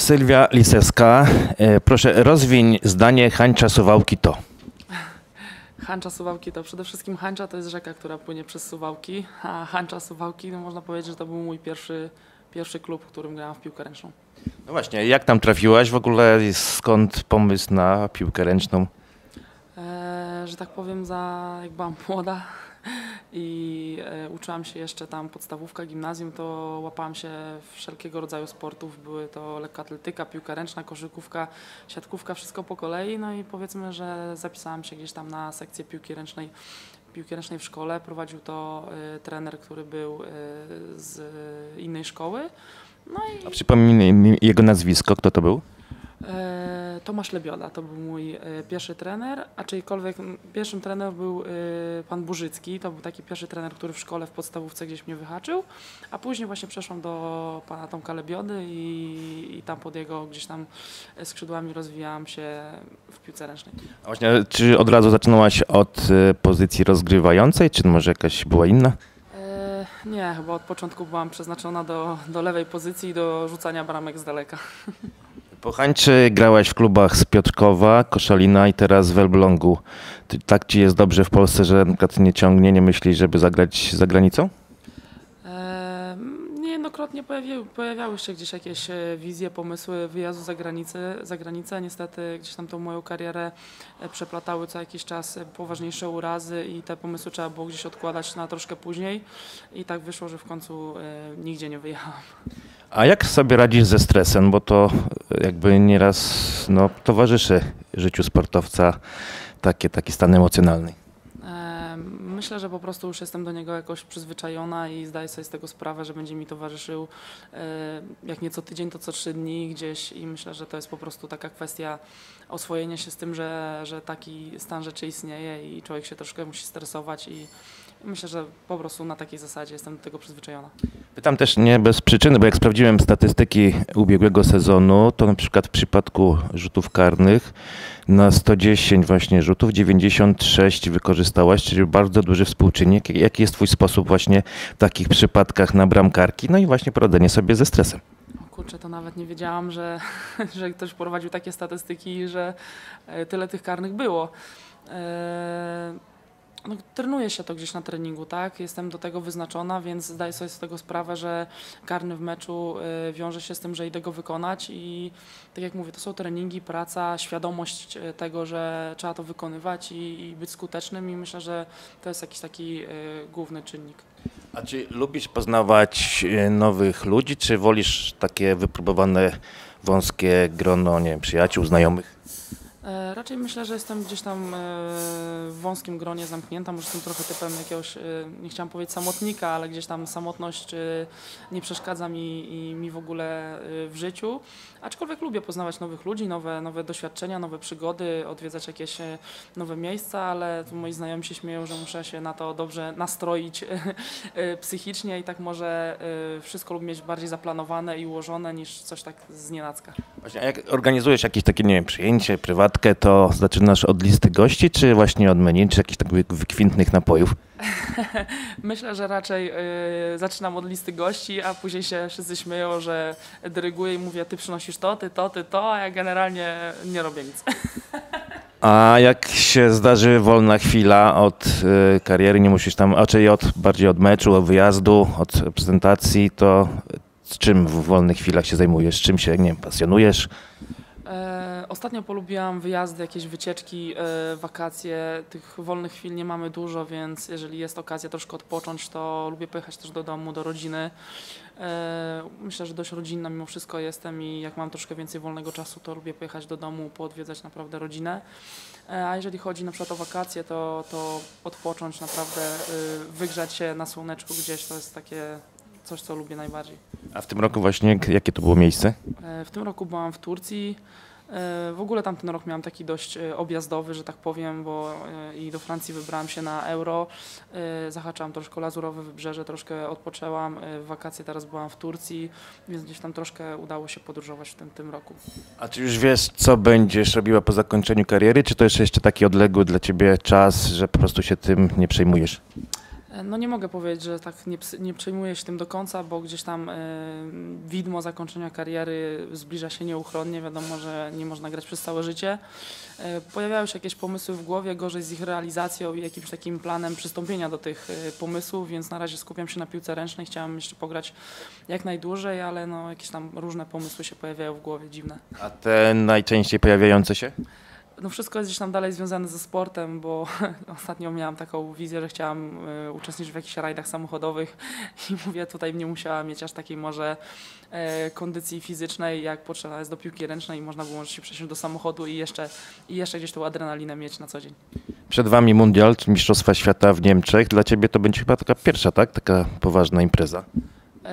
Sylwia Lisewska, proszę rozwiń zdanie Hańcza Suwałki to. Hańcza Suwałki to przede wszystkim Hańcza to jest rzeka, która płynie przez Suwałki, a Hańcza Suwałki, no można powiedzieć, że to był mój pierwszy klub, w którym grałam w piłkę ręczną. No właśnie, jak tam trafiłaś w ogóle, skąd pomysł na piłkę ręczną? Że tak powiem, jak byłam młoda i uczyłam się jeszcze tam podstawówka, gimnazjum, to łapałam się wszelkiego rodzaju sportów. Były to lekkoatletyka, piłka ręczna, koszykówka, siatkówka, wszystko po kolei. No i powiedzmy, że zapisałam się gdzieś tam na sekcję piłki ręcznej w szkole. Prowadził to trener, który był z innej szkoły. No i... A przypomnij mi jego nazwisko, kto to był? Tomasz Lebioda, to był mój pierwszy trener, aczkolwiek pierwszym trenerem był pan Burzycki, to był taki pierwszy trener, który w szkole, w podstawówce gdzieś mnie wyhaczył, a później właśnie przeszłam do pana Tomka Lebiody i tam pod jego gdzieś tam skrzydłami rozwijałam się w piłce ręcznej. A właśnie, czy od razu zaczynałaś od pozycji rozgrywającej, czy może jakaś była inna? Nie, chyba od początku byłam przeznaczona do lewej pozycji i do rzucania bramek z daleka. Po Hańczy grałaś w klubach z Piotrkowa, Koszalina i teraz w Elblągu. Tak ci jest dobrze w Polsce, że na przykład nie ciągnie, nie myślisz, żeby zagrać za granicą? Niejednokrotnie pojawiały się gdzieś jakieś wizje, pomysły wyjazdu za granicę. Niestety gdzieś tam tą moją karierę przeplatały co jakiś czas poważniejsze urazy i te pomysły trzeba było gdzieś odkładać na troszkę później. I tak wyszło, że w końcu nigdzie nie wyjechałam. A jak sobie radzisz ze stresem, bo to jakby nieraz no, towarzyszy życiu sportowca taki stan emocjonalny? Myślę, że po prostu już jestem do niego jakoś przyzwyczajona i zdaję sobie z tego sprawę, że będzie mi towarzyszył jak nie co tydzień, to co 3 dni gdzieś i myślę, że to jest po prostu taka kwestia oswojenia się z tym, że taki stan rzeczy istnieje i człowiek się troszkę musi stresować i myślę, że po prostu na takiej zasadzie jestem do tego przyzwyczajona. Pytam też nie bez przyczyny, bo jak sprawdziłem statystyki ubiegłego sezonu, to na przykład w przypadku rzutów karnych na 110 właśnie rzutów 96 wykorzystałaś, czyli bardzo duży współczynnik. Jaki jest twój sposób właśnie w takich przypadkach na bramkarki, no i właśnie poradzenie sobie ze stresem? Kurczę, to nawet nie wiedziałam, że ktoś prowadził takie statystyki, że tyle tych karnych było. No, trenuje się to gdzieś na treningu, tak? Jestem do tego wyznaczona, więc zdaję sobie z tego sprawę, że karny w meczu wiąże się z tym, że idę go wykonać i tak jak mówię, to są treningi, praca, świadomość tego, że trzeba to wykonywać i być skutecznym i myślę, że to jest jakiś taki główny czynnik. A czy lubisz poznawać nowych ludzi, czy wolisz takie wypróbowane wąskie grono, nie wiem, przyjaciół, znajomych? Raczej myślę, że jestem gdzieś tam w wąskim gronie zamknięta, może jestem trochę typem jakiegoś, nie chciałam powiedzieć samotnika, ale gdzieś tam samotność nie przeszkadza mi w ogóle w życiu, aczkolwiek lubię poznawać nowych ludzi, nowe doświadczenia, nowe przygody, odwiedzać jakieś nowe miejsca, ale moi znajomi się śmieją, że muszę się na to dobrze nastroić psychicznie i tak może wszystko lubię mieć bardziej zaplanowane i ułożone niż coś tak znienacka. Właśnie, a jak organizujesz jakieś takie, nie wiem, przyjęcie, prywatne, to zaczynasz od listy gości, czy właśnie od menu, czy jakichś takich wykwintnych napojów? Myślę, że raczej zaczynam od listy gości, a później się wszyscy śmieją, że dyryguję i mówię, ty przynosisz to, ty to, ty to, a ja generalnie nie robię nic. A jak się zdarzy wolna chwila od kariery, nie musisz tam, raczej bardziej od meczu, od wyjazdu, od prezentacji, to z czym w wolnych chwilach się zajmujesz, czym się, nie wiem, pasjonujesz? Ostatnio polubiłam wyjazdy, jakieś wycieczki, wakacje. Tych wolnych chwil nie mamy dużo, więc jeżeli jest okazja troszkę odpocząć, to lubię pojechać też do domu, do rodziny. Myślę, że dość rodzinna mimo wszystko jestem i jak mam troszkę więcej wolnego czasu, to lubię pojechać do domu, poodwiedzać naprawdę rodzinę. A jeżeli chodzi na przykład o wakacje, to odpocząć naprawdę, wygrzać się na słoneczku gdzieś, to jest takie... coś, co lubię najbardziej. A w tym roku właśnie, jakie to było miejsce? W tym roku byłam w Turcji. W ogóle tamten rok miałam taki dość objazdowy, że tak powiem, bo i do Francji wybrałam się na Euro. Zahaczałam troszkę lazurowe wybrzeże, troszkę odpoczęłam. W wakacje teraz byłam w Turcji, więc gdzieś tam troszkę udało się podróżować w tym roku. A czy już wiesz, co będziesz robiła po zakończeniu kariery? Czy to jest jeszcze taki odległy dla ciebie czas, że po prostu się tym nie przejmujesz? No nie mogę powiedzieć, że tak nie przejmuję się tym do końca, bo gdzieś tam widmo zakończenia kariery zbliża się nieuchronnie. Wiadomo, że nie można grać przez całe życie. Pojawiały się jakieś pomysły w głowie, gorzej z ich realizacją i jakimś takim planem przystąpienia do tych pomysłów, więc na razie skupiam się na piłce ręcznej. Chciałam jeszcze pograć jak najdłużej, ale no, jakieś tam różne pomysły się pojawiają w głowie, dziwne. A te najczęściej pojawiające się? No wszystko jest gdzieś tam dalej związane ze sportem, bo ostatnio miałam taką wizję, że chciałam uczestniczyć w jakichś rajdach samochodowych i mówię, tutaj nie musiała mieć aż takiej może kondycji fizycznej, jak potrzebna jest do piłki ręcznej i można było może się przesiąść do samochodu i jeszcze gdzieś tą adrenalinę mieć na co dzień. Przed Wami mundial, czy Mistrzostwa Świata w Niemczech. Dla Ciebie to będzie chyba taka pierwsza, tak? Taka poważna impreza.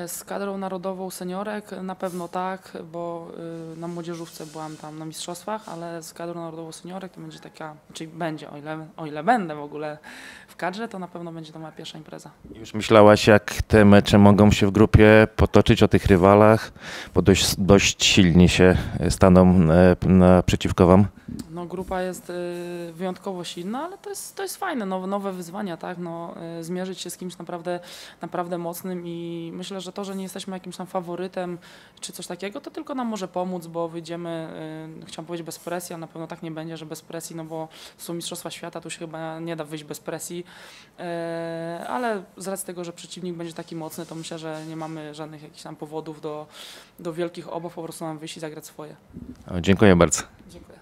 Z kadrą narodową seniorek na pewno tak, bo na młodzieżówce byłam tam na mistrzostwach, ale z kadrą narodową seniorek to będzie taka, czyli będzie, o ile będę w ogóle w kadrze, to na pewno będzie to moja pierwsza impreza. Już myślałaś, jak te mecze mogą się w grupie potoczyć, o tych rywalach, bo dość silni się staną przeciwko Wam? No, grupa jest wyjątkowo silna, ale to jest fajne, nowe wyzwania, tak? No, zmierzyć się z kimś naprawdę mocnym i myślę, że to, że nie jesteśmy jakimś tam faworytem czy coś takiego, to tylko nam może pomóc, bo wyjdziemy, chciałam powiedzieć bez presji, a na pewno tak nie będzie, że bez presji, no bo są Mistrzostwa Świata, tu się chyba nie da wyjść bez presji, ale z racji tego, że przeciwnik będzie taki mocny, to myślę, że nie mamy żadnych jakichś tam powodów do wielkich obaw, po prostu nam wyjść i zagrać swoje. Dziękuję bardzo. Dziękuję.